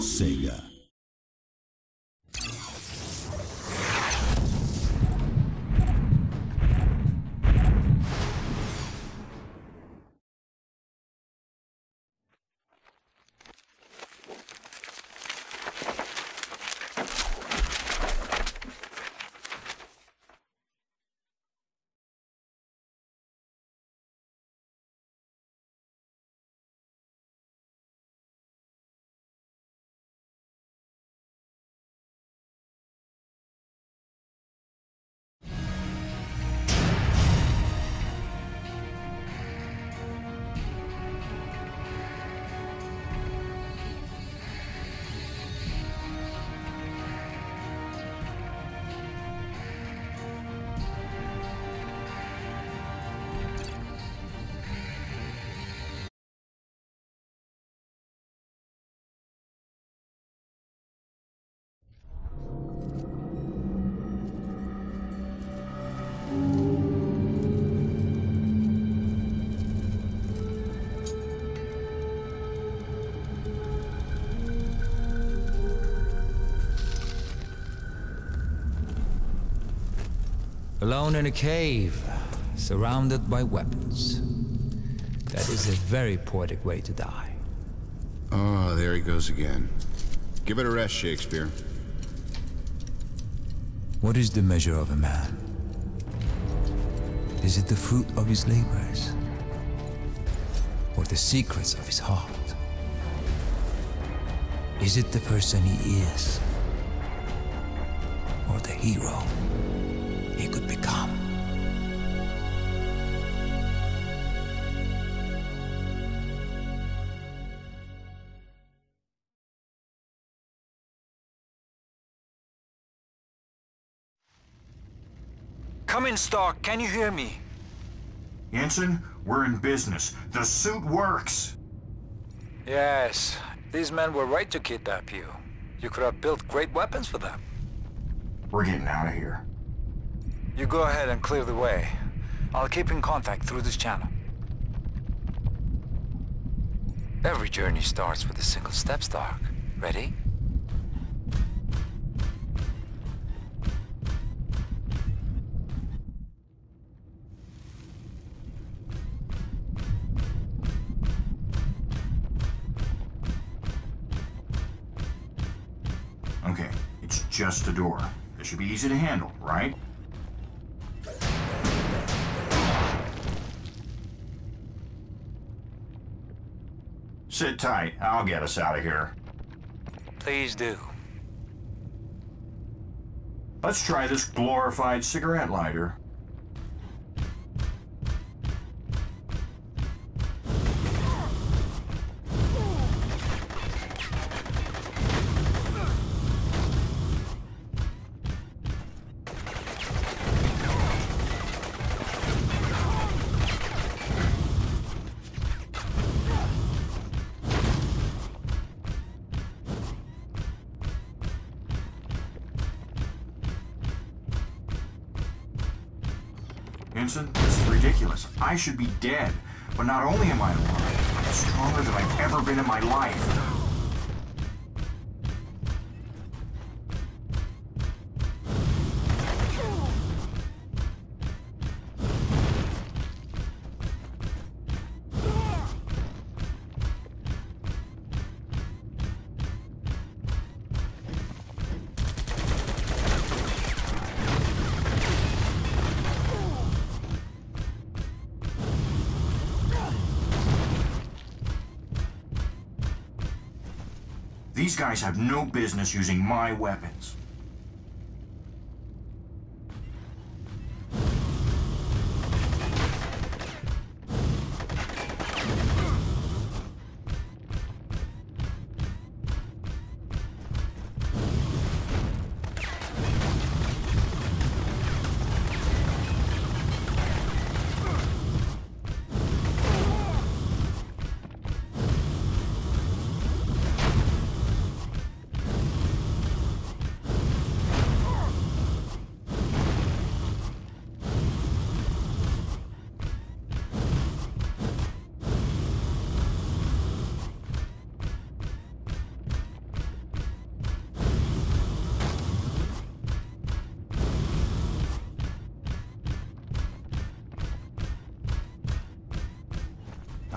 Sega. Alone in a cave, surrounded by weapons. That is a very poetic way to die. Oh, there he goes again. Give it a rest, Shakespeare. What is the measure of a man? Is it the fruit of his labors? Or the secrets of his heart? Is it the person he is? Or the hero he could become? Come in, Stark. Can you hear me? Yinsen, we're in business. The suit works. Yes, these men were right to kidnap you. You could have built great weapons for them. We're getting out of here. You go ahead and clear the way. I'll keep in contact through this channel. Every journey starts with a single step, Stark. Ready? Okay, it's just a door. This should be easy to handle, right? Sit tight. I'll get us out of here. Please do. Let's try this glorified cigarette lighter. This is ridiculous. I should be dead, but not only am I alive, I'm stronger than I've ever been in my life. These guys have no business using my weapons.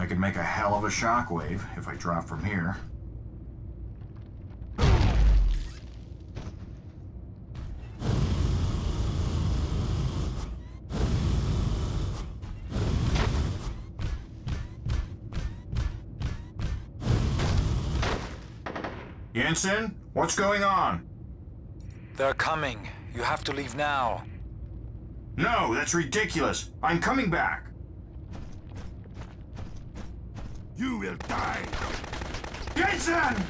I could make a hell of a shockwave if I drop from here. Yinsen, what's going on? They're coming. You have to leave now. No, that's ridiculous. I'm coming back. You will die. Yinsen!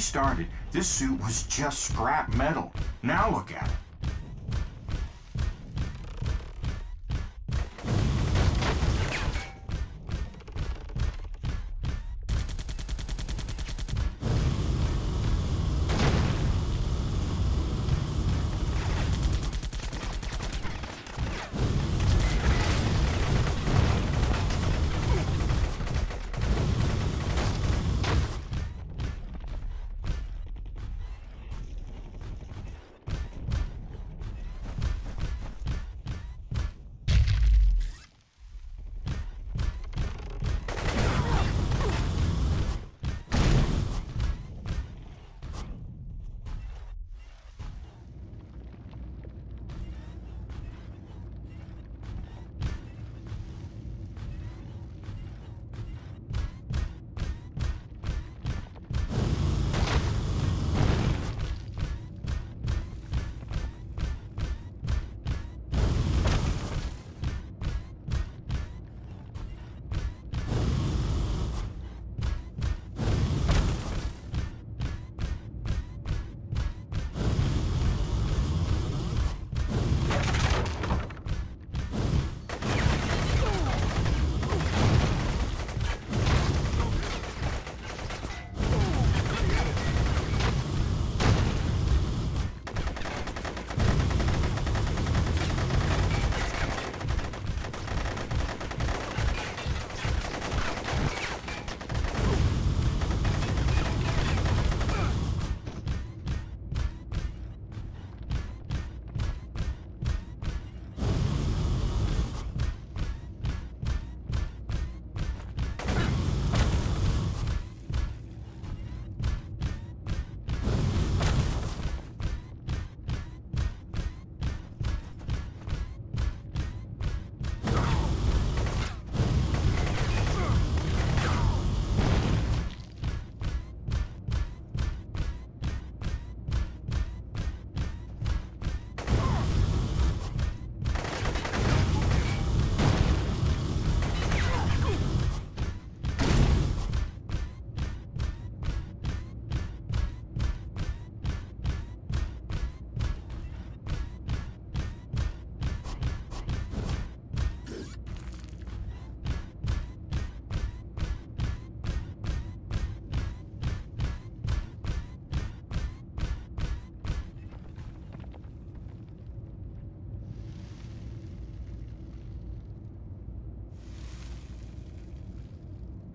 Started, this suit was just scrap metal. Now look at it.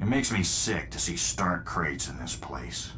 It makes me sick to see Stark crates in this place.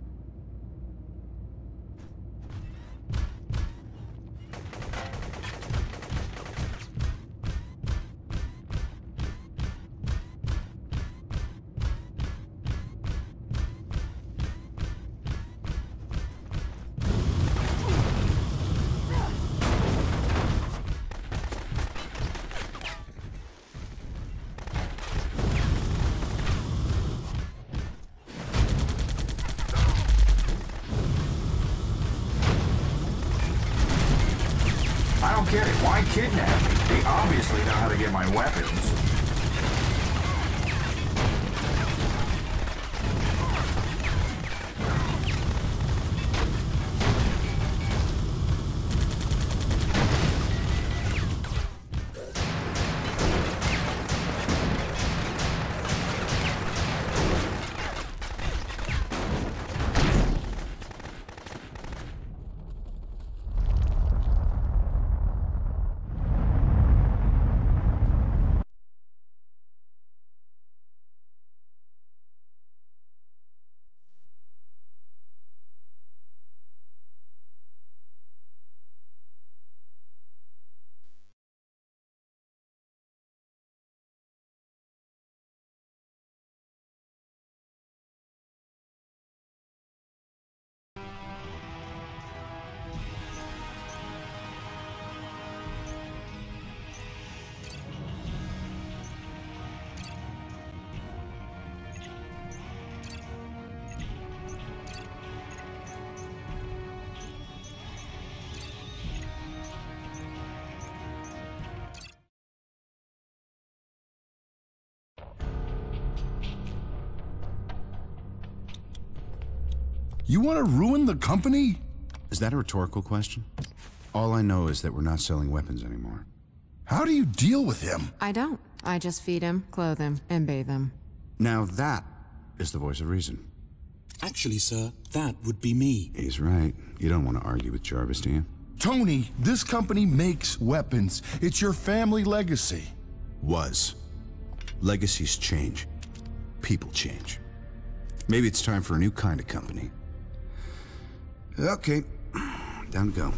Why kidnap me? They obviously know how to get my weapons. You want to ruin the company? Is that a rhetorical question? All I know is that we're not selling weapons anymore. How do you deal with him? I don't. I just feed him, clothe him, and bathe him. Now that is the voice of reason. Actually, sir, that would be me. He's right. You don't want to argue with Jarvis, do you? Tony, this company makes weapons. It's your family legacy. Was. Legacies change. People change. Maybe it's time for a new kind of company. Okay, down we go.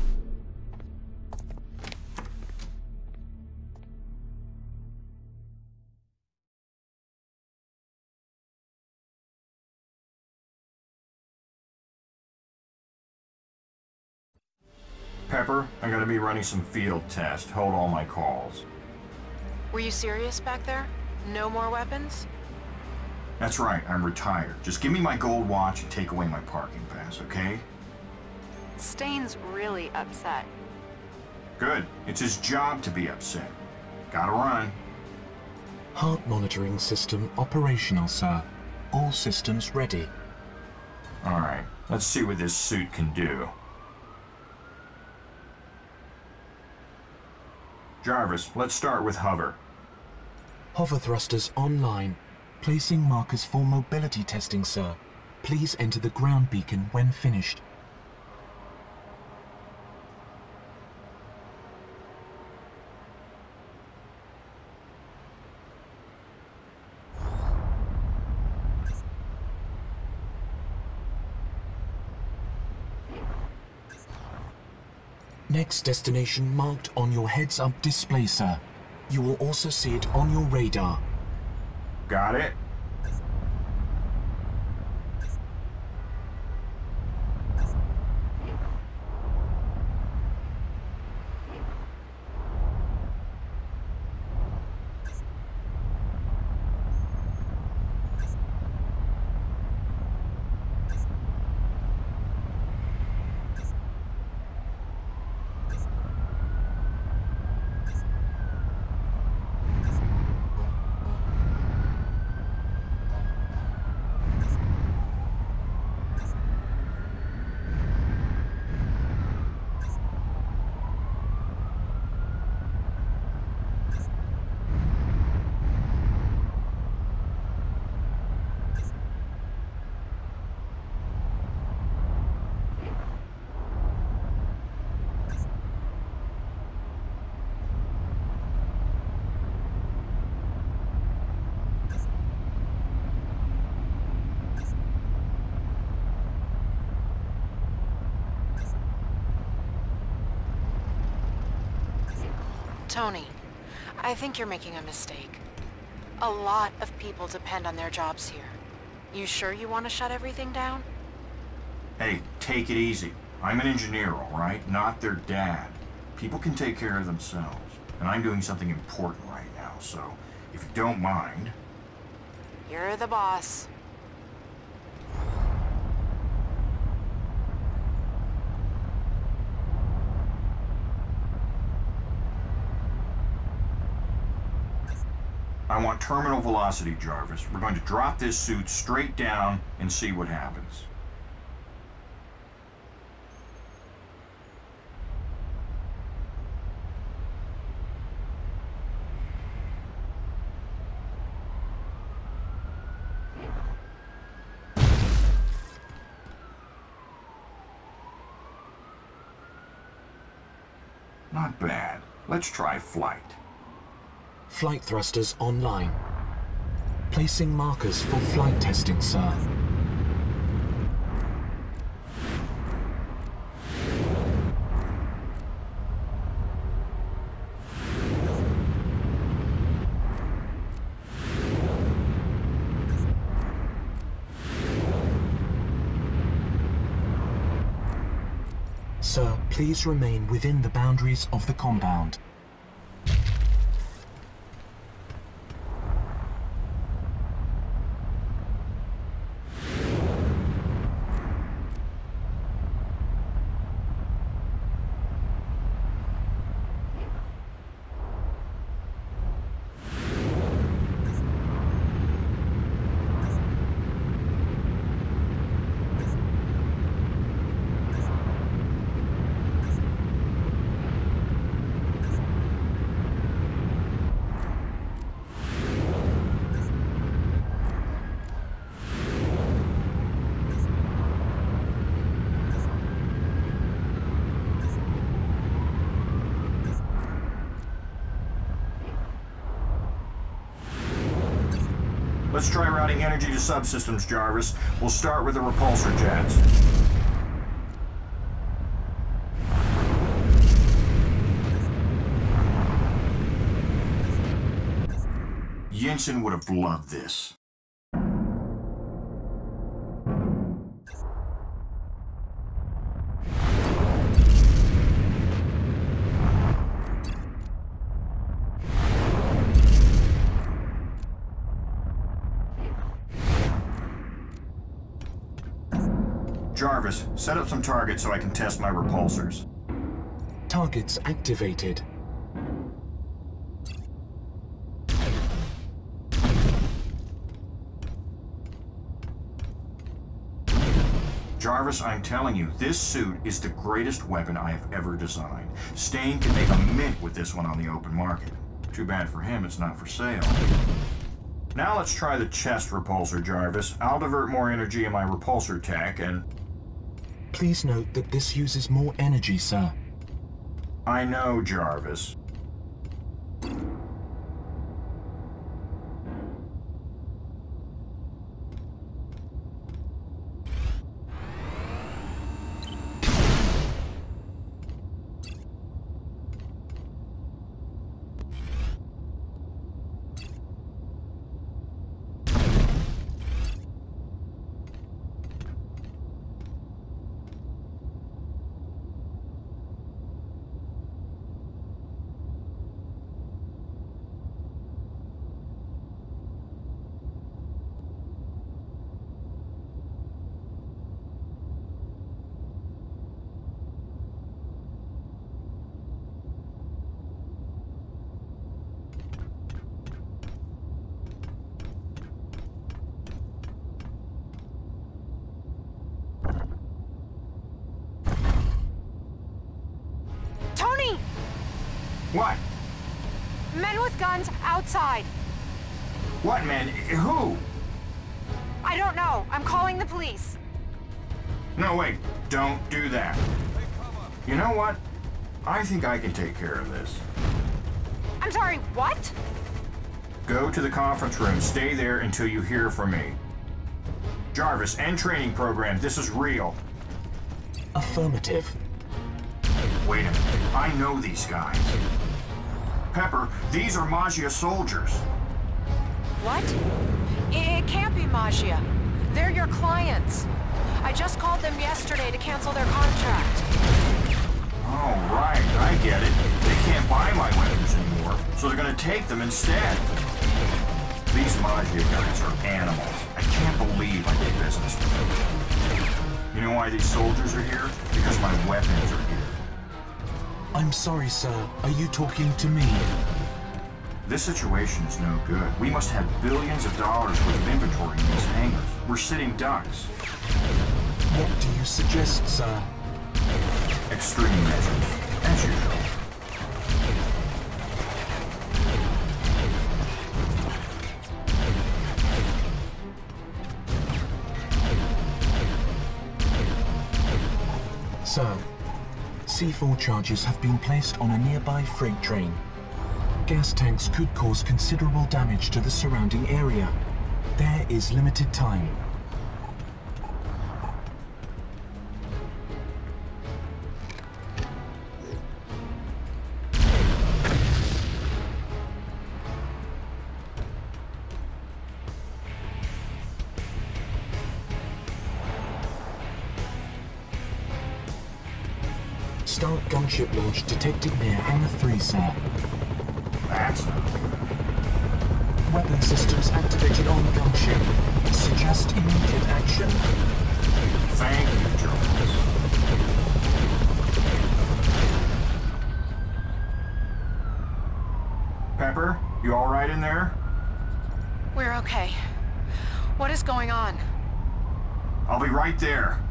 Pepper, I'm gonna be running some field tests. Hold all my calls. Were you serious back there? No more weapons? That's right, I'm retired. Just give me my gold watch and take away my parking pass, okay? Stane's really upset. Good. It's his job to be upset. Gotta run. Heart monitoring system operational, sir. All systems ready. Alright, let's see what this suit can do. Jarvis, let's start with hover. Hover thrusters online. Placing markers for mobility testing, sir. Please enter the ground beacon when finished. Next destination marked on your heads-up display, sir. You will also see it on your radar. Got it. Tony, I think you're making a mistake. A lot of people depend on their jobs here. You sure you want to shut everything down? Hey, take it easy. I'm an engineer, all right? Not their dad. People can take care of themselves. And I'm doing something important right now, so if you don't mind... You're the boss. I want terminal velocity, Jarvis. We're going to drop this suit straight down and see what happens. Not bad. Let's try flight. Flight thrusters online. Placing markers for flight testing, sir. Sir, please remain within the boundaries of the compound. Let's try routing energy to subsystems, Jarvis. We'll start with the repulsor jets. Yinsen would have loved this. Jarvis, set up some targets so I can test my repulsors. Targets activated. Jarvis, I'm telling you, this suit is the greatest weapon I have ever designed. Stane can make a mint with this one on the open market. Too bad for him, it's not for sale. Now let's try the chest repulsor, Jarvis. I'll divert more energy in my repulsor tech and... Please note that this uses more energy, sir. I know, Jarvis. What? Men with guns outside. What men? Who? I don't know. I'm calling the police. No, wait. Don't do that. You know what? I think I can take care of this. I'm sorry, what? Go to the conference room. Stay there until you hear from me. Jarvis, end training program. This is real. Affirmative. Wait a minute. I know these guys. Pepper, these are Maggia soldiers. What? It can't be Maggia. They're your clients. I just called them yesterday to cancel their contract. Oh, right. I get it. They can't buy my weapons anymore, so they're gonna take them instead. These Maggia guys are animals. I can't believe I did business with them. You know why these soldiers are here? Because my weapons are here. I'm sorry, sir. Are you talking to me? This situation is no good. We must have billions of dollars worth of inventory in these hangars. We're sitting ducks. What do you suggest, sir? Extreme measures, as usual. Sir, C4 charges have been placed on a nearby freight train. Gas tanks could cause considerable damage to the surrounding area. There is limited time. Stark gunship launch detected near Hangar 3, sir. Weapon systems activated on gunship. Suggest immediate action. Thank you, Jarvis. Pepper, you all right in there? We're okay. What is going on? I'll be right there.